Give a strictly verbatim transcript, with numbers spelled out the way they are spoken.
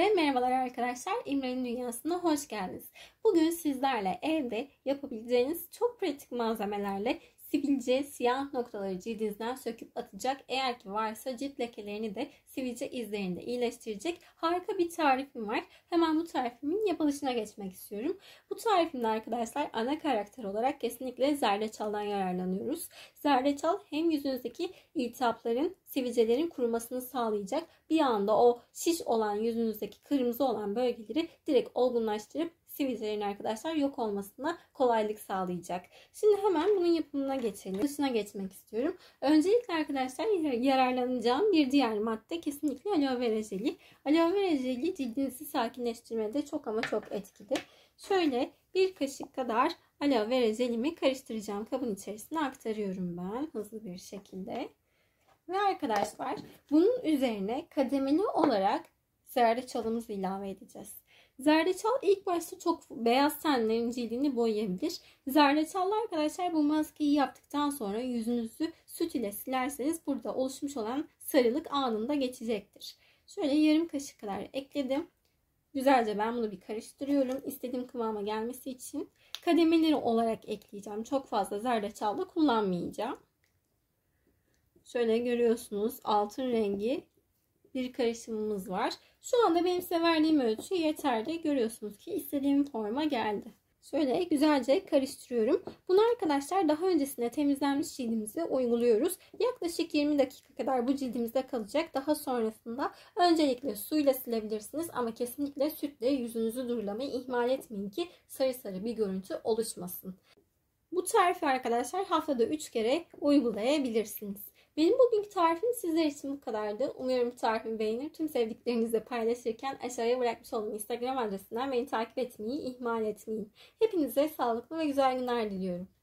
Herkese merhabalar arkadaşlar. İmren'in dünyasına hoş geldiniz. Bugün sizlerle evde yapabileceğiniz çok pratik malzemelerle sivilce, siyah noktaları cildinizden söküp atacak, eğer ki varsa cilt lekelerini de sivilce izlerini de iyileştirecek harika bir tarifim var. Hemen bu tarifimin yapılışına geçmek istiyorum. Bu tarifimde arkadaşlar ana karakter olarak kesinlikle zerdeçaldan yararlanıyoruz. Zerdeçal hem yüzünüzdeki iltihapların, sivilcelerin kurumasını sağlayacak, bir anda o şiş olan yüzünüzdeki kırmızı olan bölgeleri direkt olgunlaştırıp sivilcelerin arkadaşlar yok olmasına kolaylık sağlayacak. Şimdi hemen bunun yapımına geçelim. Dışına geçmek istiyorum. Öncelikle arkadaşlar yararlanacağım bir diğer madde kesinlikle aloe vera jeli. Aloe vera jeli cildinizi sakinleştirmede çok ama çok etkili. Şöyle bir kaşık kadar aloe vera jelimi karıştıracağım. Kabın içerisine aktarıyorum ben hızlı bir şekilde. Ve arkadaşlar bunun üzerine kademeli olarak zerdeçalımızı ilave edeceğiz. Zerdeçal ilk başta çok beyaz tenlerin cildini boyayabilir. Zerdeçallı arkadaşlar bu maskeyi yaptıktan sonra yüzünüzü süt ile silerseniz burada oluşmuş olan sarılık anında geçecektir. Şöyle yarım kaşık kadar ekledim. Güzelce ben bunu bir karıştırıyorum. İstediğim kıvama gelmesi için kademeleri olarak ekleyeceğim. Çok fazla zerdeçal da kullanmayacağım. Şöyle görüyorsunuz altın rengi bir karışımımız var. Şu anda benim size verdiğim ölçü yeterli. Görüyorsunuz ki istediğim forma geldi. Şöyle güzelce karıştırıyorum. Bunu arkadaşlar daha öncesinde temizlenmiş cildimize uyguluyoruz. Yaklaşık yirmi dakika kadar bu cildimizde kalacak. Daha sonrasında öncelikle suyla silebilirsiniz ama kesinlikle sütle yüzünüzü durulamayı ihmal etmeyin ki sarı sarı bir görüntü oluşmasın. Bu tarifi arkadaşlar haftada üç kere uygulayabilirsiniz. Benim bugünkü tarifim sizler için bu kadardı. Umuyorum tarifimi beğenir. Tüm sevdiklerinizle paylaşırken aşağıya bırakmış olduğum Instagram adresinden beni takip etmeyi ihmal etmeyin. Hepinize sağlıklı ve güzel günler diliyorum.